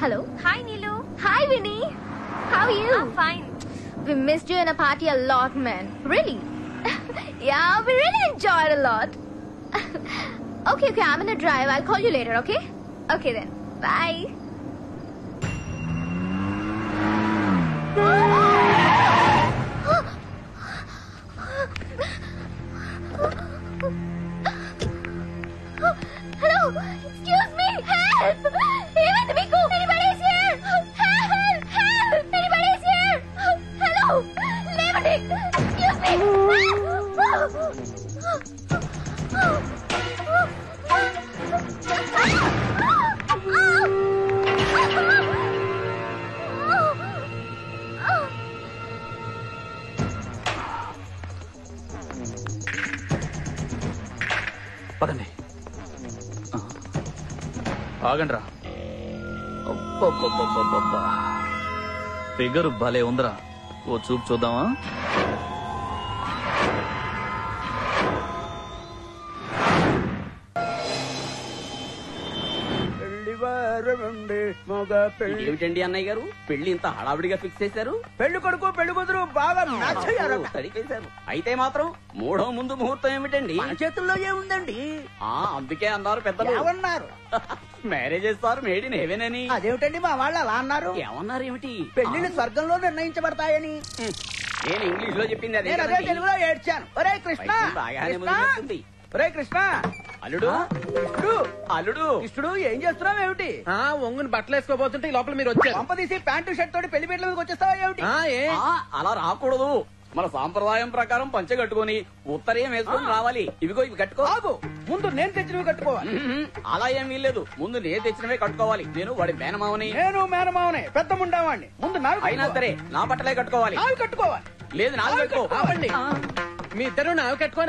Hello. Hi, Neelu. Hi, Vinny. How are you? I'm fine. We missed you in a party a lot, man. Really? Yeah, we really enjoyed a lot. Okay. I'm gonna drive. I'll call you later. Okay? Okay then. Bye. Hello! Excuse me! Help! Even Miku! Anybody is here! Help! Help! Anybody is here! Hello! Levitic! Excuse me! पकड़ ले आगंड्रा figure भले उंदरा वो चूप चूदामा इंत हड़ावड़िगा fix मूडो मुंदु मुहूर्त अंबिके marriages made in heaven अदेविटी अला स्वर्ग निर्णय इंग्लिश ఒంగుని బట్టలు వేసుకోబోతుంటే ఈ లోపల మీరు వచ్చారు. పంపదీసి ప్యాంటు షర్ట్ తోటి పెళ్లి పీటల మీదకి వచ్చేస్తావా ఏమిటి? అలా రాకూడదు. మన సాంప్రదాయం ప్రకారం పంచె కట్టుకొని ఉత్తరీయం వేసుకొని రావాలి. ఇవిగో ఇవి కట్టుకో. ముందు నేను తెచ్చినవి కట్టుకోవాలి. అలా ఏం వీల్లేదు. ముందు నేను తెచ్చినవే కట్టుకోవాలి. నేను వాడి మేనమావని. నేను మేనమావనే. పెద్ద ముండావాణ్ణి. ముందు నాకు అయినా సరే నా బట్టలే కట్టుకోవాలి. నాకు కట్టుకోవాలి. లేదు నాకు కట్టుకో. ఆపండి. మీ ఇద్దరు నావి కట్టుకో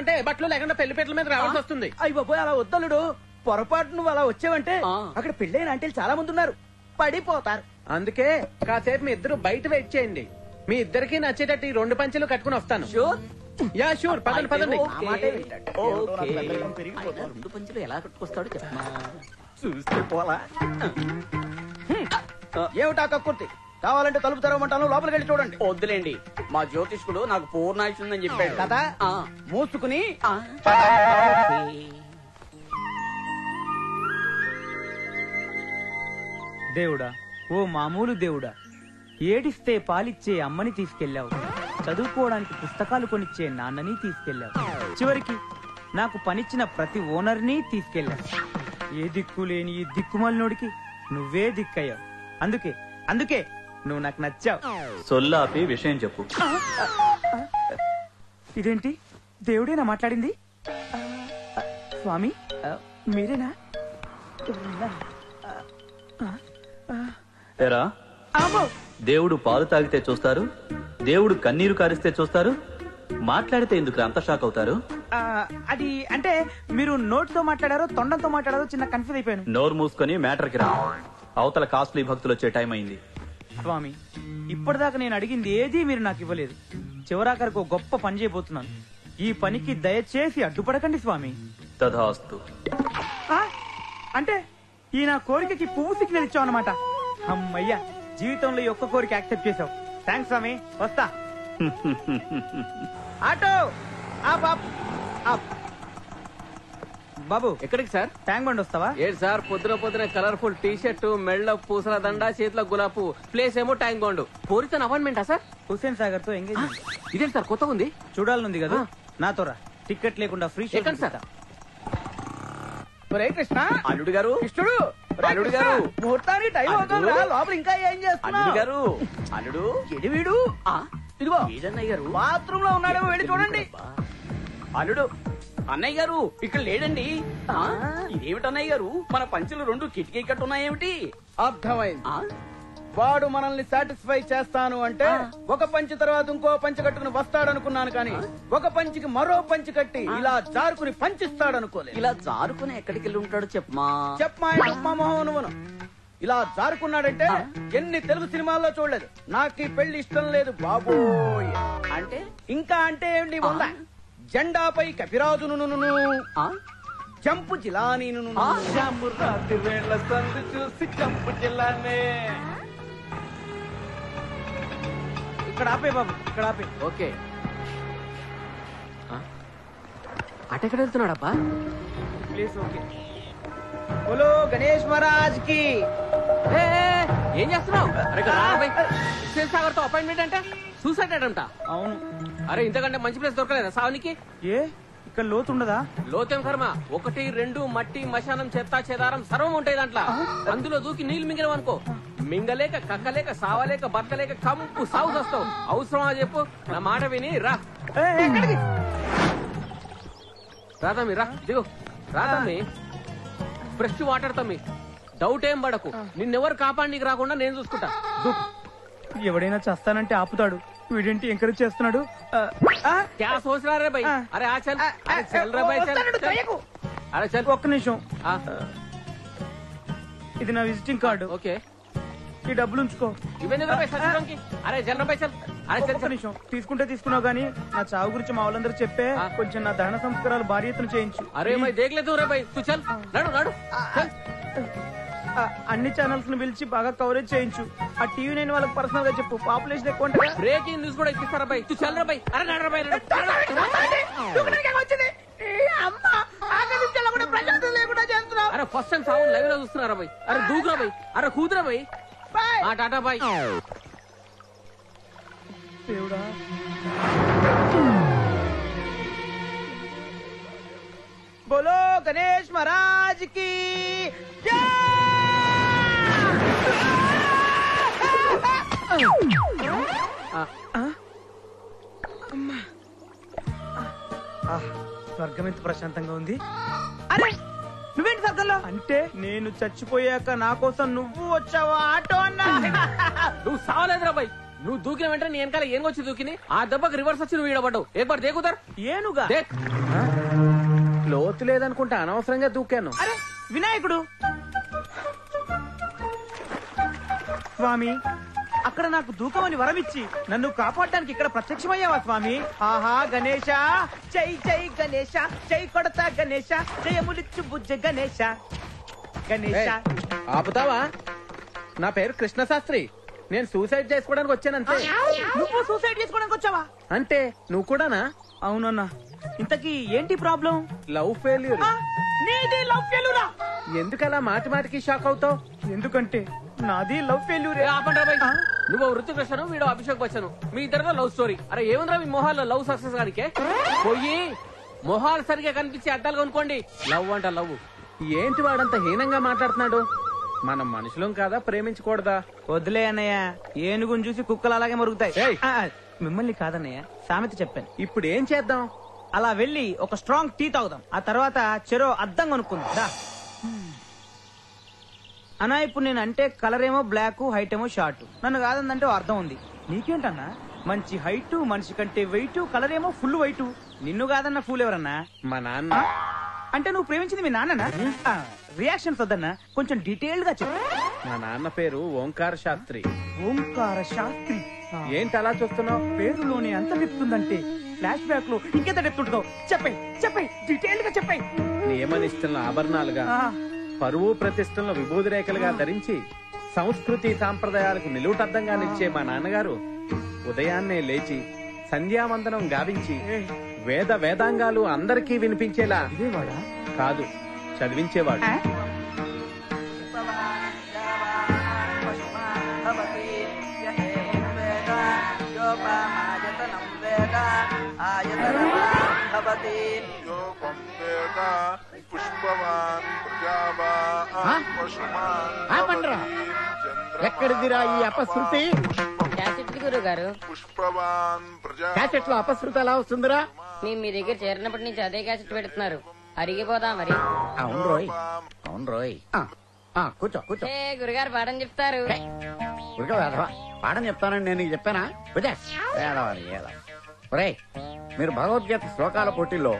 అంటే బట్టలు లేకుండా పెళ్లి పీటల మీద రావాల్సి వస్తుంది. అయ్యి బాబోయ్ అలా వద్దలుడు, పొరపాటు నువ్వు అలా వచ్చావంటే అక్కడ పెళ్ళైన ఆంటీలు చాలా మంది ఉన్నారు, పడిపోతారు. అందుకే కాసేపు మీ ఇద్దరు బయట వెయిట్ చేయండి. మీ ఇద్దరికి నచ్చేటట్టు ఈ రెండు పంచెలు కట్టుకుని వస్తాను. యా షూర్, పదండి పదండి. రెండు పంచెలు ఎలా కట్టుకొస్తాడు చూస్తే పోలా. ఏమిటా కక్కుర్తి? కావాలంటే తలుపు తెరవమంటాను, లోపలికి వెళ్ళి చూడండి. వద్దులేండి, మా జ్యోతిష్కుడు నాకు పూర్ణాయుష్ ఉందని చెప్పాడు కదా, మూసుకుని దేవుడా, ఓ మామూలు దేవుడా, ఏడిస్తే పాలిచ్చే అమ్మని తీసుకెళ్లావు, చదువుకోవడానికి పుస్తకాలు కొనిచ్చే నాన్నని తీసుకెళ్లావు, చివరికి నాకు పనిచ్చిన ప్రతి ఓనర్ని తీసుకెళ్లావు. ఏ దిక్కు లేని ఈ దిక్కుమాలినోడికి నువ్వే దిక్కయ్యావు. అందుకే నువ్వు నాకు నచ్చావు. సొల్లాపి విషయం చెప్పు. ఇదేంటి, దేవుడేనా మాట్లాడింది? స్వామి మీరేనా? దేవుడు పాలు తాగితే చూస్తారు, దేవుడు కన్నీరు కారిస్తే చూస్తారు, మాట్లాడితే ఎందుకు అంత షాక్ అవుతారు? అది అంటే మీరు నోటితో మాట్లాడారో తొండంతో మాట్లాడారో చిన్న కన్ఫ్యూజ్ అయిపోయాను. నోరు మూసుకొని మ్యాటర్కి రా, అవతల కాస్ట్లీ భక్తులు వచ్చే టైం అయింది. స్వామి ఇప్పటిదాకా నేను అడిగింది ఏది మీరు నాకు ఇవ్వలేదు. చివరాఖరికి ఒక గొప్ప పని చేయబోతున్నాను. ఈ పనికి దయచేసి అడ్డుపడకండి స్వామి. తథాస్తు. అంటే ఈ నా కోరికకి పువ్వు సిగ్నల్ ఇచ్చావు అన్నమాట. అమ్మయ్యా, జీవితంలో ఈ ఒక్క కోరిక యాక్సెప్ట్ చేసావు. థ్యాంక్స్ స్వామి, వస్తా. ఆటో బాబు, ఎక్కడికి సార్? ట్యాంక్ బండి వస్తావా? ఏడు సార్, పొద్దున పొద్దున కలర్ఫుల్ టీ షర్ట్, మెళ్ళ పూసల దండ, చేతిలో గులాపు, ప్లేస్ ఏమో ట్యాంక్ బండు. కోరితో అపాయింట్మెంటా సార్? హుస్సేన్ సాగర్ తో ఎంగేజ్. ఇదేంటి సార్ కొత్తగా ఉంది? చూడాలనుంది కదా, నాతో రా. టికెట్ లేకుండా ఫ్రీ షో సార్. కృష్ణ అల్లుడు గారు, కృష్ణుడు అల్లుడు గారు, ముహూర్తానికి టైం అవుతుంది, లోపల ఇంకా ఏం చేస్తున్నారు? అల్లుడు గారు, అల్లుడు ఎడివీడు, ఇదిగో ఏదన్నయ్య గారు బాత్రూమ్ లో ఉన్నాడేమో, వెళ్ళి చూడండి. అల్లుడు, అన్నయ్య గారు ఇక్కడ లేడండి. ఇదేమిటి అన్నయ్య గారు, మన పంచెలు రెండు కిటికీ కట్టు ఉన్నాయేమిటి? అర్థమైంది. వాడు మనల్ని సాటిస్ఫై చేస్తాను అంటే ఒక పంచి తర్వాత ఇంకో పంచి కట్టుకుని వస్తాడనుకున్నాను, కానీ ఒక పంచికి మరో పంచి కట్టి ఇలా జారుకుని పంచిస్తాడనుకోలేదు. ఇలా జారుకుని ఎక్కడికి వెళ్ళి ఉంటాడు చెప్పమా మోహనువను. ఇలా జారుకున్నాడంటే ఎన్ని తెలుగు సినిమాల్లో చూడలేదు. నాకు ఈ పెళ్లి ఇష్టం లేదు బాబోయ్. అంటే ఇంకా అంటే ఏంటి, జెండాపై కపిరాజును, चंपु चिला शाम राति वेला संद चूसी चंपु चिलाने इकड़ापे बाबू इकड़ापे ओके अटेकड़ा प्लीज ओके बोलो गणेश महाराज की सागर तो अपॉइंटमेंट सूसाइड अटैम्प्ट अरे इंतकंटे मंची प्लेस दोरकलेदा सावनिकी ఇక్కడ లోతు ఉండదా లోతేం కర్మ ఒకటి రెండు మట్టి మశానం చెత్త చెదారం సర్వం ఉంటాయి దాంట్లో అందులో దూకి నీళ్లు మింగినవు అనుకో మింగలేక కక్కలేక సావలేక బతకలేక కంపు సావు వస్తావు అవసరమా చెప్పు నా మాట విని రా ఎక్కడికి రాదమ్మి రా దిగు రాదమ్మి ఫ్రెష్ వాటర్ తమ్మి డౌట్ ఏం పడకు నిన్నెవరు కాపాడనీకి రాకుండా నేను చూసుకుంటా ఎవడైనా చేస్తానంటే ఆపుతాడు వీడేంటి ఎంకరేజ్ చేస్తున్నాడు ఒక్క నిమిషం ఇది నా విజిటింగ్ కార్డు ఓకే ఈ డబ్బులు ఉంచుకో నిమిషం తీసుకుంటే తీసుకున్నావు గానీ నా చావు గురించి మా వాళ్ళందరూ చెప్పే కొంచెం నా దహన సంస్కారాలు భారీ ఎత్తున చేయించు అన్ని ఛానల్స్ ను పిలిచి బాగా కవరేజ్ చేయించు ఆ టీవీ నైన్ వాళ్ళకి పర్సనల్ గా చెప్పు పాపులేషన్ ఎక్కువ బ్రేకింగ్ న్యూస్ కూడా ఇప్పిస్తారా బాయ్ చల్లరా బాయ్ అరే నడరా బాయ్ అరే ఫస్ట్ టైం సాగు లైవ్ లో చూస్తున్నారా బాయ్ అరే దూకురా బాయ్ అరే కూతురా బాయ్ టాటా బాయ్ దేవుడా बोलो गणेश महाराज की जय स्वर्गम इंत ప్రశాంతంగా ఉంది अरे నువ్వేంటి స్వర్గంలో అంటే నేను చచ్చిపోయాక నా కోసం నువ్వు వచ్చావా ఆటో అన్నా నువ్వు సావలేదురా బాయ్ నువ్వు దూకిన వెంటనే నేను వెనకాల ఏనుగొచ్చి దూకిని ఆ దెబ్బకి రివర్స్ వచ్చి నువ్వు ఈడబడ్డావు ఏపారు దేకుతారు ఏనుగా లోతు లేదనుకుంటా అనవసరంగా దూకాను అరే వినాయకుడు స్వామి అక్కడ నాకు దూకమని వరమిచ్చి నన్ను కాపాడడానికి ఇక్కడ ప్రత్యక్షమయ్యావా స్వామి ఆహా గణేశ జై జై గణేశ జై కొడతా గణేశ జయములిచ్చు బుజ్జ గణేశ గణేశ ఆపుతావా నా పేరు కృష్ణశాస్త్రి నేను సూసైడ్ చేసుకోవడానికి వచ్చానంతే నువ్వు సూసైడ్ చేసుకోవడానికి వచ్చావా అంటే నువ్వు కూడానా అవునన్నా ఇంతకీ ఏంటి ప్రాబ్లం లవ్ ఫెయిల్యూర్ నీది లవ్ ఫెయిల్యూరా ఎందుకలా మాటి మాటికి షాక్ అవుతావు ఎందుకంటే నాది లవ్ ఫెయిల్యూర్ నువ్వు ఋతు కృష్ణను వీడు అభిషేక్ బచ్చను మీ ఇద్దరు లవ్ స్టోరీ అరే ఏముందిరా మీ మొహాల్లో లవ్ సక్సెస్ గానికే పోయి మొహాలు సరిగా కనిపించి అడ్డాలు కొనుక్కోండి లవ్ అంట లవ్ ఏంటి వాడంత హీనంగా మాట్లాడుతున్నాడు మనం మనుషులం కాదా ప్రేమించకూడదా వదిలే అన్నయ్య ఏనుగుని చూసి కుక్కలు అలాగే మరుగుతాయి మిమ్మల్ని కాదన్నయ్య సామెత చెప్పాను ఇప్పుడు ఏం చేద్దాం అలా వెళ్ళి ఒక స్ట్రాంగ్ టీ తాగుదాం ఆ తర్వాత చెరో అద్దం కొనుక్కుందా అన్నా ఇప్పుడు నేను అంటే కలర్ ఏమో బ్లాక్ హైట్ ఏమో షార్ట్ నన్ను కాదందంటే అర్థం ఉంది నీకేంటన్నా మంచి హైట్ మనిషి కంటే వెయిట్ కలర్ ఏమో ఫుల్ వైట్ నిన్ను కాదన్న ఫుల్ ఎవరన్నా మా నాన్న అంటే నువ్వు ప్రేమించింది మీ నాన్ననా రియాక్షన్స్ వద్దన్నా కొంచెం డీటెయిల్డ్ గా చెప్పు మా నాన్న పేరు ఓంకార శాస్త్రి ఓంకార శాస్త్రి ఏంటి అలా చూస్తున్నావు పేరులోనే అంత చెప్తుందంటే ఫ్లాష్ బ్యాక్ లో ఇంకెంత చెప్తుంటావు చెప్పే చెప్పే డీటెయిల్ గా చెప్పే నియమనిష్టంలో ఆభరణాలుగా పరువు ప్రతిష్టంలో విభూతి రేఖలుగా ధరించి సంస్కృతి సాంప్రదాయాలకు నిలువుటద్దంగా నిచ్చే మా నాన్నగారు ఉదయాన్నే లేచి సంధ్యావందనం గావించి వేద వేదాంగాలు అందరికీ వినిపించేలా కాదు చదివించేవాడు ఎక్కడిదిరా ఈ అపశృతి గురుగారు పుష్పవాన్ క్యాసెట్ లో అపశృతి ఎలా వస్తుందిరా నేను మీ దగ్గర చేరినప్పటి నుంచి అదే క్యాసెట్ పెడుతున్నారు అరిగిపోదా మరి అవును రోయ్ కూర్చో కూర్చో గురుగారు పాఠం చెప్తారు పాఠం చెప్తానని నేను చెప్పానా రే మీరు భగవద్గీత శ్లోకాల పోటీల్లో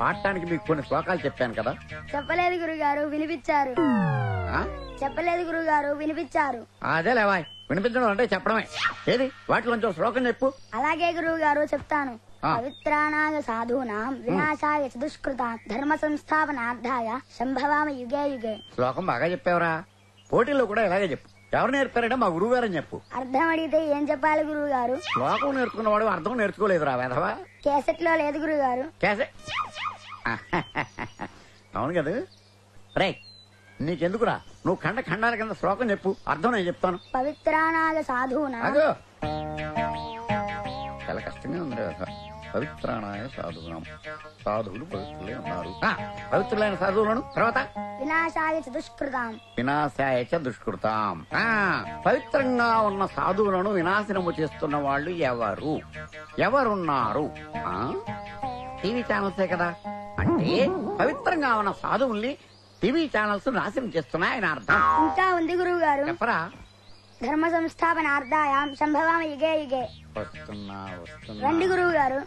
పాడటానికి మీకు కొన్ని శ్లోకాలు చెప్పాను కదా చెప్పలేదు గురుగారు వినిపించారు అదేలేవాయ్ వినిపించడం అంటే చెప్పడమే ఏది వాటిలో కొంచెం శ్లోకం చెప్పు అలాగే గురువు గారు చెప్తాను पवित्राणाय साधूनां विनाशाय च दुष्कृतां धर्म संस्थापनार्थाय संभवामि युगे युगे। श्लोकं बागा चेप्पावरा पोटीलो कूडा इलागे चेप्पु। ఎవరు నేర్పారంటే మా గురువు గారు అని చెప్పు. అర్థం అడిగితే ఏం చెప్పాలి గురువు గారు? శ్లోకం నేర్చుకున్నవాడు అర్థం నేర్చుకోలేదురా వేధవా. క్యాసెట్ లో లేదు గురువు గారు. క్యాసెట్ అవును కదా రే, నీకెందుకురా, నువ్వు ఖండ ఖండాల కింద శ్లోకం చెప్పు, అర్థం నేను చెప్తాను. పవిత్రాణాయ సాధూనా. చాలా కష్టంగా ఉంది కదా. పవిత్రాణాయ సాధువునం, సాధువులు పవిత్రులే ఉన్నారు. పవిత్రులైన సాధువులను తర్వాత వినాశాయ దుష్కృతాం, వినాశాయ దుష్కృతాం. పవిత్రంగా ఉన్న సాధువులను వినాశనము చేస్తున్న వాళ్ళు ఎవరు, ఎవరున్నారు? టీవీ ఛానల్సే కదా. అంటే పవిత్రంగా ఉన్న సాధువుల్ని టీవీ ఛానల్స్ నాశనం చేస్తున్నాయని అర్థం. ఇంకా ఉంది గురువు గారు, చెప్పరా. ధర్మ సంస్థాపనార్థాయాం సంభవామి యుగే యుగే. రండి గురువు గారు.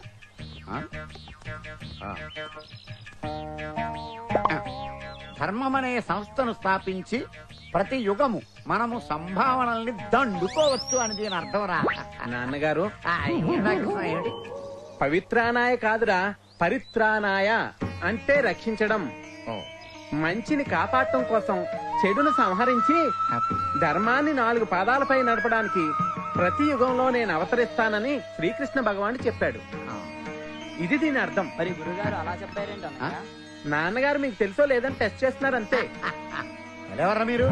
ధర్మమనే సంస్థను స్థాపించి ప్రతి యుగము మనము సంభావనల్ని దండుకోవచ్చు అని దీని అర్థం. రా నాన్నగారు, పవిత్రానాయ కాదురా, పరిత్రానాయ అంటే రక్షించడం. మంచిని కాపాడటం కోసం చెడును సంహరించి ధర్మాన్ని నాలుగు పాదాలపై నడపడానికి ప్రతి యుగంలో నేను అవతరిస్తానని శ్రీకృష్ణ భగవానుడు చెప్పాడు. ఇది దీని అర్థం. మరి గురుగారు అలా చెప్పారేంట? నాన్నగారు మీకు తెలుసో లేదని టెస్ట్ చేస్తున్నారు అంతే. మీరు